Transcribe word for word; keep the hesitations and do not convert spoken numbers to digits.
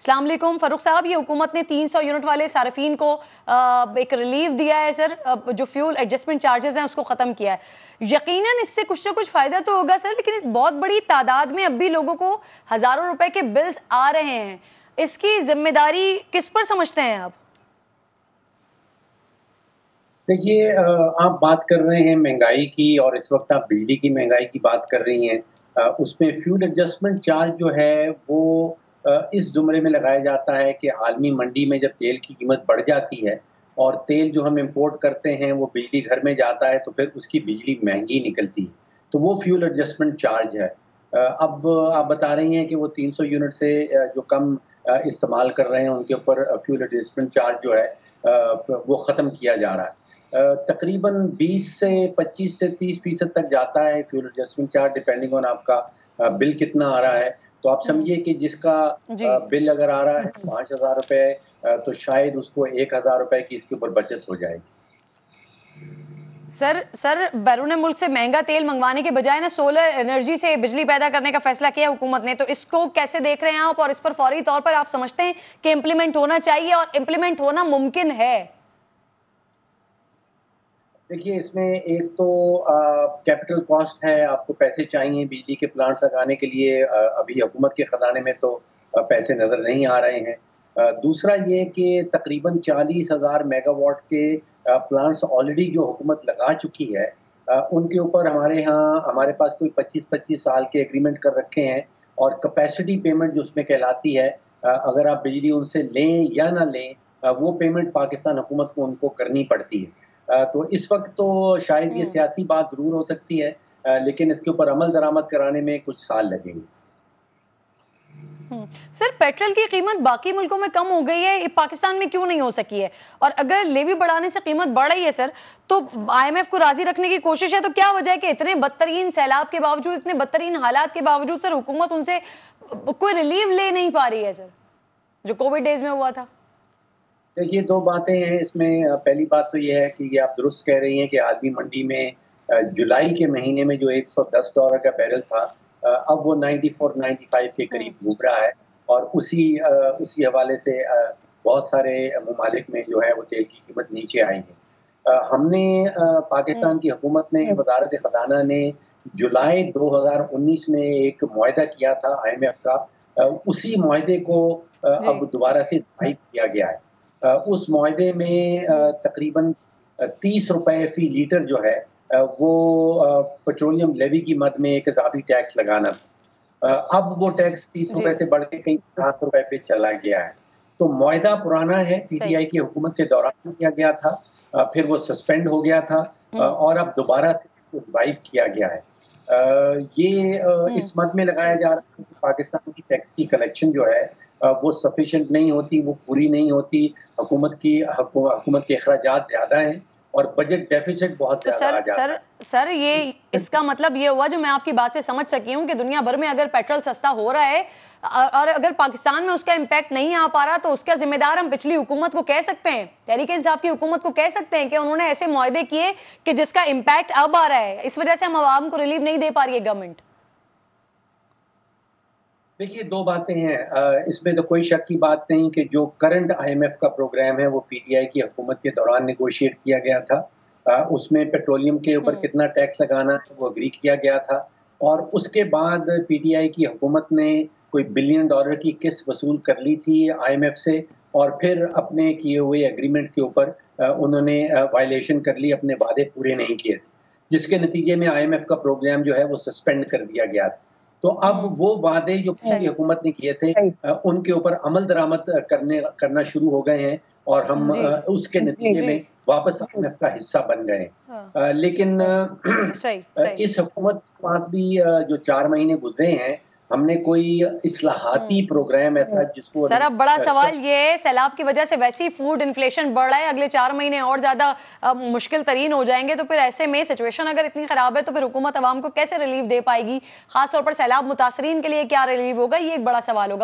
अस्सलाम वालेकुम फ़ारूक साहब, ये हुकूमत ने तीन सौ यूनिट वाले सार्फिन को एक रिलीफ दिया है सर, जो फ्यूल एडजस्टमेंट चार्जेस हैं उसको ख़त्म किया है। यकीनन इससे कुछ ना कुछ फ़ायदा तो होगा सर, लेकिन इस बहुत बड़ी तादाद में अब भी लोगों को हज़ारों रुपए के बिल्स आ रहे हैं, इसकी जिम्मेदारी किस पर समझते हैं आप? देखिए, आप बात कर रहे हैं महंगाई की, और इस वक्त आप बिजली की महंगाई की बात कर रही हैं। उसमें फ्यूल एडजस्टमेंट चार्ज जो है वो इस जुमरे में लगाया जाता है कि आलमी मंडी में जब तेल की कीमत बढ़ जाती है और तेल जो हम इंपोर्ट करते हैं वो बिजली घर में जाता है तो फिर उसकी बिजली महंगी निकलती है, तो वो फ्यूल एडजस्टमेंट चार्ज है। अब आप बता रही हैं कि वो तीन सौ यूनिट से जो कम इस्तेमाल कर रहे हैं उनके ऊपर फ्यूल एडजस्टमेंट चार्ज जो है वो ख़त्म किया जा रहा है। तकरीबन बीस से पच्चीस से तीस फीसद तक जाता है fuel adjustment charge, depending on आपका बिल कितना आ रहा है। तो आप समझिए कि जिसका बिल अगर आ रहा है पाँच हज़ार रुपये तो शायद उसको एक हज़ार रुपये की इसके ऊपर बचत हो जाएगी। सर सर बैरून मुल्क से महंगा तेल मंगवाने के बजाय ना सोलर एनर्जी से बिजली पैदा करने का फैसला किया हुकूमत ने, तो इसको कैसे देख रहे हैं आप, और इस पर फौरी तौर पर आप समझते हैं कि इम्प्लीमेंट होना चाहिए और इम्प्लीमेंट होना मुमकिन है? देखिए, इसमें एक तो कैपिटल कॉस्ट है, आपको पैसे चाहिए बिजली के प्लांट्स लगाने के लिए, आ, अभी हुकूमत के ख़जाने में तो आ, पैसे नज़र नहीं आ रहे हैं। आ, दूसरा ये कि तकरीबन चालीस हज़ार मेगावाट के आ, प्लांट्स ऑलरेडी जो हुकूमत लगा चुकी है आ, उनके ऊपर हमारे यहाँ हमारे पास कोई पच्चीस पच्चीस साल के एग्रीमेंट कर रखे हैं, और कैपेसिटी पेमेंट जो उसमें कहलाती है, आ, अगर आप बिजली उनसे लें या ना लें आ, वो पेमेंट पाकिस्तान हुकूमत को उनको करनी पड़ती है। तो इस वक्त तो शायद ये सियासी बात जरूर हो सकती है, लेकिन इसके ऊपर अमल दरामद कराने में कुछ साल लगेंगे। सर, पेट्रोल की कीमत बाकी मुल्कों में कम हो गई है, पाकिस्तान में क्यों नहीं हो सकी है? और अगर लेवी बढ़ाने से कीमत बढ़ रही है सर, तो आईएमएफ को राजी रखने की कोशिश है, तो क्या वजह है कि इतने बदतरीन सैलाब के बावजूद, इतने बदतरीन हालात के बावजूद सर हुकूमत उनसे कोई रिलीफ ले नहीं पा रही है सर, जो कोविड डेज में हुआ था? देखिए, दो बातें हैं इसमें। पहली बात तो ये है कि ये आप दुरुस्त कह रही हैं कि आलमी मंडी में जुलाई के महीने में जो एक सौ दस डॉलर का बैरल था, अब वो चौरानवे पचानवे के करीब घूम रहा है, और उसी उसी हवाले से बहुत सारे ममालिक में जो है वो तेल की कीमत नीचे आई है। हमने पाकिस्तान की हुकूमत ने, वजारत खजाना ने जुलाई दो हज़ार उन्नीस में एक मुआहदा किया था आई एम एफ का, उसी मुआहदे को अब दोबारा से रिवाइज किया गया है। उस मुआहदे में तकरीबन तीस रुपये फ़ी लीटर जो है वो पेट्रोलियम लेवी की मद में एक इजाफी टैक्स लगाना था। अब वो टैक्स तीस रुपये से बढ़ के कहीं सात रुपये पे चला गया है। तो मुआहदा पुराना है, पीटीआई की हुकूमत के दौरान किया गया था, फिर वो सस्पेंड हो गया था और अब दोबारा से रिवाइव किया गया है। ये इस मद में लगाया जा रहा है कि पाकिस्तान की टैक्स की कलेक्शन जो है वो सफिशेंट नहीं होती, वो पूरी नहीं होती, हुकूमत की हुकूमत के अखराजात ज़्यादा हैं और बजट डेफिसिट बहुत ज़्यादा आ जाता है। सर सर ये इसका मतलब ये हुआ, जो मैं आपकी बात से समझ सकी हूँ, कि दुनिया भर में अगर पेट्रोल सस्ता हो रहा है और अगर पाकिस्तान में उसका इम्पैक्ट नहीं आ पा रहा, तो उसका जिम्मेदार हम पिछली हुकूमत को कह सकते हैं, तहरीक इंसाफ की हुकूमत को कह सकते हैं कि उन्होंने ऐसे मुआहदे किए कि जिसका इम्पैक्ट अब आ रहा है, इस वजह से हम आवाम को रिलीफ नहीं दे पा रही है गवर्नमेंट? देखिए, दो बातें हैं इसमें, तो कोई शक की बात नहीं कि जो करंट आईएमएफ का प्रोग्राम है वो पीटीआई की हुकूमत के दौरान नेगोशिएट किया गया था, उसमें पेट्रोलियम के ऊपर कितना टैक्स लगाना है वो अग्री किया गया था, और उसके बाद पीटीआई की हुकूमत ने कोई बिलियन डॉलर की किस्त वसूल कर ली थी आईएमएफ से, और फिर अपने किए हुए एग्रीमेंट के ऊपर उन्होंने वायलेशन कर ली, अपने वादे पूरे नहीं किए, जिसके नतीजे में आईएमएफ का प्रोग्राम जो है वो सस्पेंड कर दिया गया था। तो अब वो वादे जो पूरी हुकूमत ने किए थे उनके ऊपर अमल दरामद करने करना शुरू हो गए हैं, और हम उसके नतीजे में वापस आईएमएफ का हिस्सा बन गए। हाँ। लेकिन सही, सही। इस हुकूमत के पास भी जो चार महीने गुजरे हैं, हमने कोई इस्लाहाती प्रोग्राम ऐसा जिसको सर, अब बड़ा सवाल ये है, सैलाब की वजह से वैसी फूड इन्फ्लेशन बढ़ रहा है, अगले चार महीने और ज्यादा मुश्किल तरीन हो जाएंगे, तो फिर ऐसे में सिचुएशन अगर इतनी खराब है तो फिर हुकूमत आवाम को कैसे रिलीफ दे पाएगी? खासतौर पर सैलाब मुतासरीन के लिए क्या रिलीफ होगा, ये एक बड़ा सवाल होगा।